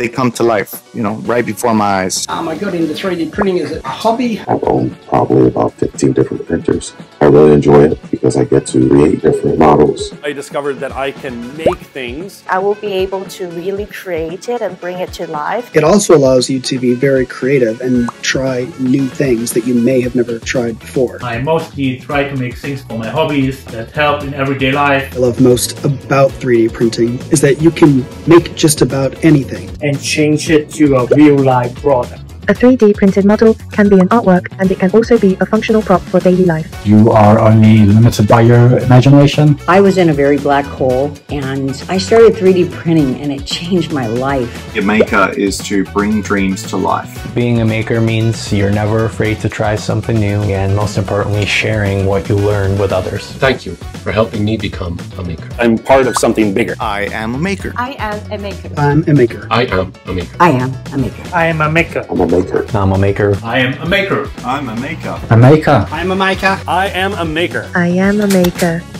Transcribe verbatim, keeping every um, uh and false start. they come to life, you know, right before my eyes. How I got into three D printing as a hobby. I've owned probably about fifteen different printers. I really enjoy it because I get to create different models. I discovered that I can make things. I will be able to really create it and bring it to life. It also allows you to be very creative and try new things that you may have never tried before. I mostly try to make things for my hobbies that help in everyday life. I love most about three D printing is that you can make just about anything and change it to a real-life product. A three D printed model can be an artwork, and it can also be a functional prop for daily life. You are only limited by your imagination. I was in a very black hole, and I started three D printing, and it changed my life. A maker is to bring dreams to life. Being a maker means you're never afraid to try something new, and most importantly, sharing what you learn with others. Thank you for helping me become a maker. I'm part of something bigger. I am a maker. I am a maker. I'm a maker. I am a maker. I am a maker. I am a maker. I'm a maker. I'm a maker. I am a maker. I'm a maker. A maker. I'm a maker. I am a maker. I am a maker. I am a maker.